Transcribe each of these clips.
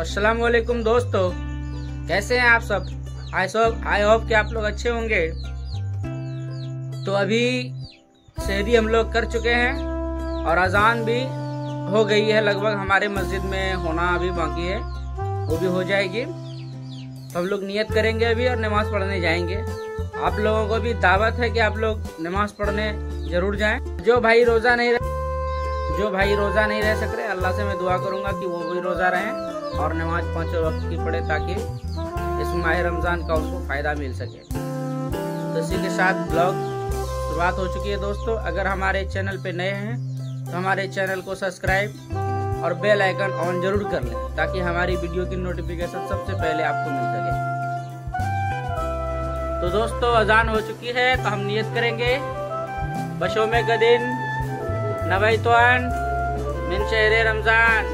अस्सलामुअलैकुम दोस्तों, कैसे हैं आप सब। आई होप कि आप लोग अच्छे होंगे। तो अभी सहरी हम लोग कर चुके हैं और अजान भी हो गई है लगभग, हमारे मस्जिद में होना अभी बाकी है, वो भी हो जाएगी। तो हम लोग नियत करेंगे अभी और नमाज पढ़ने जाएंगे। आप लोगों को भी दावत है कि आप लोग नमाज पढ़ने जरूर जाएं। जो भाई रोज़ा नहीं रह सक रहे, अल्लाह से मैं दुआ करूंगा कि वो भी रोज़ा रहें और नमाज पाँचों वक्त की पढ़े, ताकि इस माह रमज़ान का उनको फ़ायदा मिल सके। तो इसी के साथ ब्लॉग शुरुआत हो चुकी है दोस्तों। अगर हमारे चैनल पर नए हैं तो हमारे चैनल को सब्सक्राइब और बेल आइकन ऑन जरूर कर लें, ताकि हमारी वीडियो की नोटिफिकेशन सबसे पहले आपको मिल सके। तो दोस्तों अजान हो चुकी है, तो हम नियत करेंगे बशो में कदीन नवाइतवान मिन शहरे रमज़ान,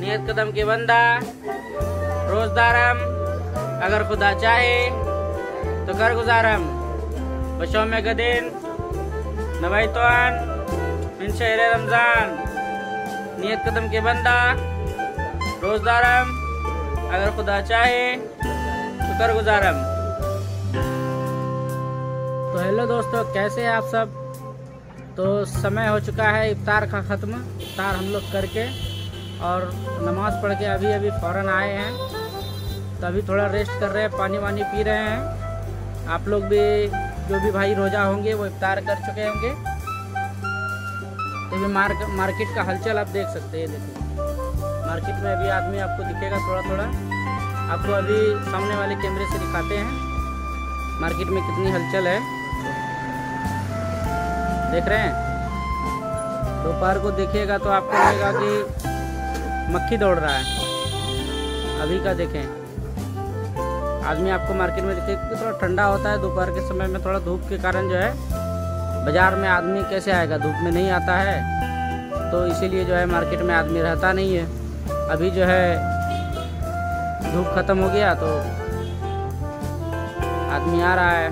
नियत कदम के बंदा रोजदारम, अगर खुदा चाहे तो कर गुजारम। बशो में कदीन नवाइतवान मिन शहरे रमज़ान, नियत कदम के बंदा रोज़दारम, अगर खुदा चाहे शुक्र गुजारम। तो हेलो दोस्तों, कैसे हैं आप सब। तो समय हो चुका है इफ्तार का ख़त्म। इफ्तार हम लोग करके और नमाज़ पढ़ के अभी फ़ौरन आए हैं, तो अभी थोड़ा रेस्ट कर रहे हैं, पानी वानी पी रहे हैं। आप लोग भी, जो भी भाई रोज़ा होंगे वो इफ्तार कर चुके होंगे। अभी मार्केट का हलचल आप देख सकते हैं। देखिए मार्केट में अभी आदमी आपको दिखेगा थोड़ा थोड़ा, आपको अभी सामने वाले कैमरे से दिखाते हैं मार्केट में कितनी हलचल है, देख रहे हैं। दोपहर को देखिएगा तो आपको लगेगा कि मक्खी दौड़ रहा है। अभी का देखें आदमी आपको मार्केट में दिखेगा, क्योंकि थोड़ा ठंडा होता है दोपहर के समय में, थोड़ा धूप के कारण जो है बाज़ार में आदमी कैसे आएगा, धूप में नहीं आता है, तो इसीलिए जो है मार्केट में आदमी रहता नहीं है। अभी जो है धूप ख़त्म हो गया तो आदमी आ रहा है।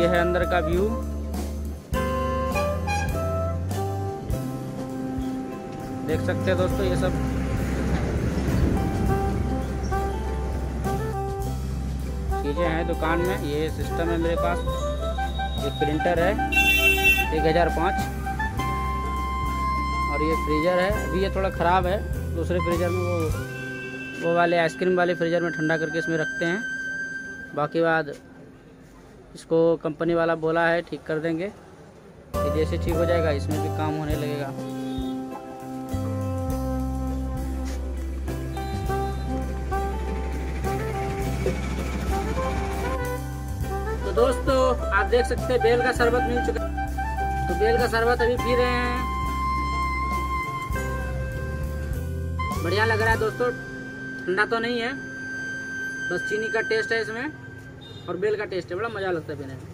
ये है अंदर का व्यू। देख सकते हैं दोस्तों ये सब। चीज़ें हैं दुकान में। ये सिस्टम है मेरे पास, एक प्रिंटर है 1005, और ये फ्रीज़र है। अभी ये थोड़ा ख़राब है, दूसरे फ्रीज़र में वो वाले आइसक्रीम वाले फ्रीज़र में ठंडा करके इसमें रखते हैं। बाकी बाद इसको कंपनी वाला बोला है ठीक कर देंगे, ये जैसे ठीक हो जाएगा इसमें भी काम होने लगेगा। दोस्तों आप देख सकते हैं बेल का शरबत मिल चुका है, तो बेल का शरबत अभी पी रहे हैं। बढ़िया लग रहा है दोस्तों, ठंडा तो नहीं है, बस चीनी का टेस्ट है इसमें और बेल का टेस्ट है, बड़ा मज़ा लगता है पीने में।